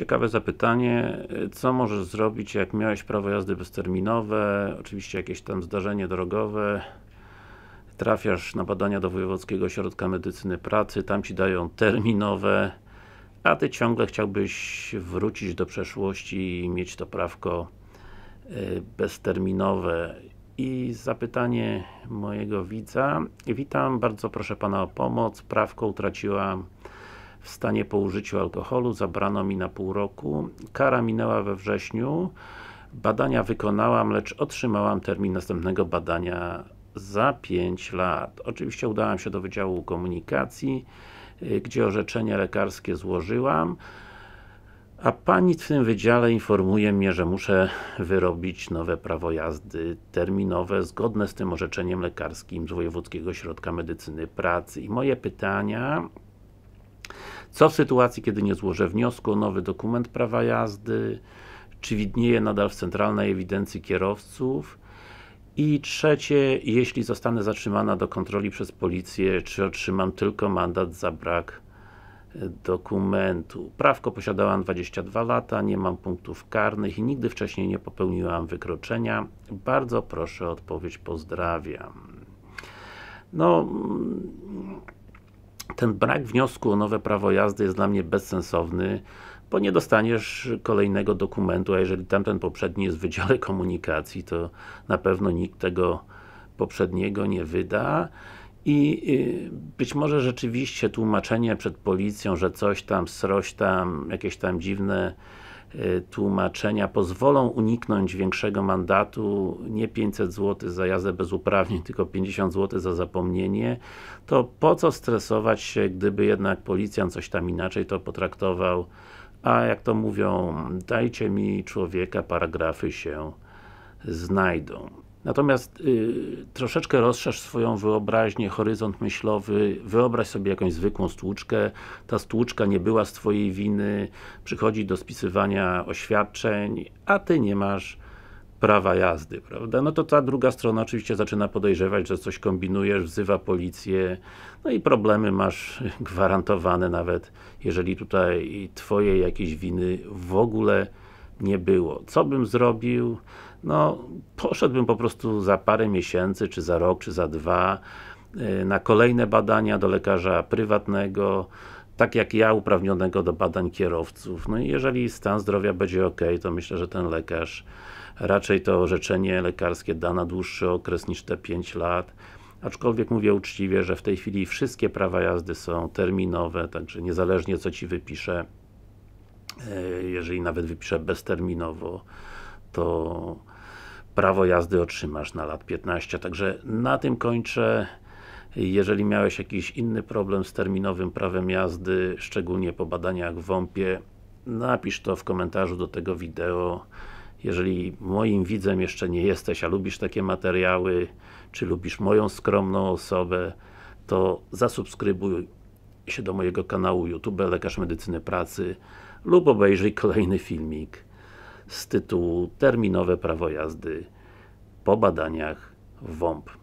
Ciekawe zapytanie, co możesz zrobić, jak miałeś prawo jazdy bezterminowe, oczywiście jakieś tam zdarzenie drogowe, trafiasz na badania do Wojewódzkiego Ośrodka Medycyny Pracy, tam Ci dają terminowe, a Ty ciągle chciałbyś wrócić do przeszłości i mieć to prawko bezterminowe. I zapytanie mojego widza. Witam, bardzo proszę Pana o pomoc. Prawko utraciłam w stanie po użyciu alkoholu, zabrano mi na pół roku. Kara minęła we wrześniu. Badania wykonałam, lecz otrzymałam termin następnego badania za 5 lat. Oczywiście udałam się do Wydziału Komunikacji, gdzie orzeczenie lekarskie złożyłam, a Pani w tym Wydziale informuje mnie, że muszę wyrobić nowe prawo jazdy terminowe, zgodne z tym orzeczeniem lekarskim z Wojewódzkiego Ośrodka Medycyny Pracy. I moje pytania: co w sytuacji, kiedy nie złożę wniosku o nowy dokument prawa jazdy? Czy widnieje nadal w Centralnej Ewidencji Kierowców? I trzecie, jeśli zostanę zatrzymana do kontroli przez policję, czy otrzymam tylko mandat za brak dokumentu? Prawko posiadałam 22 lata, nie mam punktów karnych i nigdy wcześniej nie popełniłam wykroczenia. Bardzo proszę o odpowiedź, pozdrawiam. No, ten brak wniosku o nowe prawo jazdy jest dla mnie bezsensowny, bo nie dostaniesz kolejnego dokumentu, a jeżeli tamten poprzedni jest w Wydziale Komunikacji, to na pewno nikt tego poprzedniego nie wyda. I być może rzeczywiście tłumaczenie przed policją, że coś tam, sroś tam, jakieś tam dziwne tłumaczenia pozwolą uniknąć większego mandatu, nie 500 zł za jazdę bez uprawnień, tylko 50 zł za zapomnienie, to po co stresować się, gdyby jednak policjant coś tam inaczej to potraktował, a jak to mówią, dajcie mi człowieka, paragrafy się znajdą. Natomiast troszeczkę rozszerz swoją wyobraźnię, horyzont myślowy, wyobraź sobie jakąś zwykłą stłuczkę, ta stłuczka nie była z Twojej winy, przychodzi do spisywania oświadczeń, a Ty nie masz prawa jazdy, prawda? No to ta druga strona oczywiście zaczyna podejrzewać, że coś kombinujesz, wzywa policję, no i problemy masz gwarantowane, nawet jeżeli tutaj Twojej jakiejś winy w ogóle nie było. Co bym zrobił? No, poszedłbym po prostu za parę miesięcy, czy za rok, czy za dwa na kolejne badania do lekarza prywatnego, tak jak ja, uprawnionego do badań kierowców. No i jeżeli stan zdrowia będzie ok, to myślę, że ten lekarz raczej to orzeczenie lekarskie da na dłuższy okres niż te 5 lat. Aczkolwiek mówię uczciwie, że w tej chwili wszystkie prawa jazdy są terminowe, także niezależnie co Ci wypiszę, jeżeli nawet wypiszę bezterminowo, to prawo jazdy otrzymasz na lat 15, także na tym kończę. Jeżeli miałeś jakiś inny problem z terminowym prawem jazdy, szczególnie po badaniach w WOMP-ie, napisz to w komentarzu do tego wideo. Jeżeli moim widzem jeszcze nie jesteś, a lubisz takie materiały, czy lubisz moją skromną osobę, to zasubskrybuj się do mojego kanału YouTube Lekarz Medycyny Pracy lub obejrzyj kolejny filmik z tytułu Terminowe prawo jazdy po badaniach WOMP.